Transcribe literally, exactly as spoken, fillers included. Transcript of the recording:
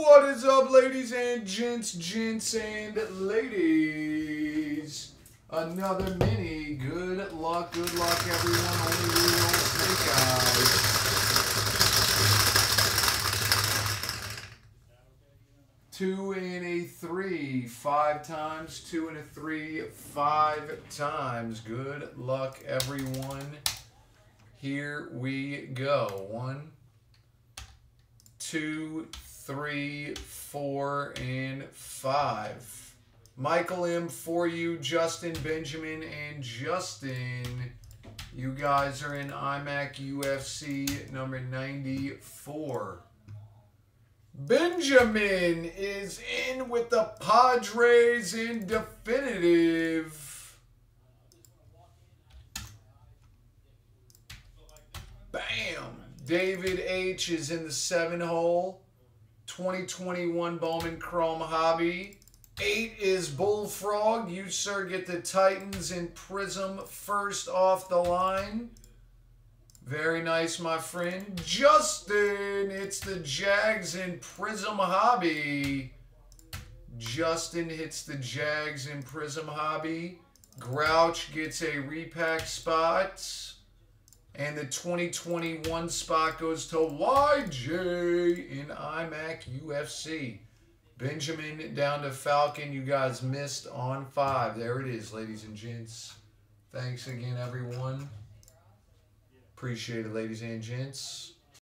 What is up, ladies and gents, gents and ladies? Another mini. Good luck, good luck, everyone. Only real snake eyes. Two and a three, five times. Two and a three, five times. Good luck, everyone. Here we go. One, two, three, four, and five. Michael M for you, Justin, Benjamin, and Justin. You guys are in IMAC U F C number ninety-four. Benjamin is in with the Padres in definitive. Bam! David H is in the seven hole. twenty twenty-one Bowman Chrome Hobby. Eight is Bullfrog. You, sir, get the Titans and Prism first off the line. Very nice, my friend. Justin, it's the Jags and Prism Hobby. Justin hits the Jags and Prism Hobby. Grouch gets a repack spot. And the twenty twenty-one spot goes to Y J in IMAC U F C. Benjamin down to Falcon. You guys missed on five. There it is, ladies and gents. Thanks again, everyone. Appreciate it, ladies and gents.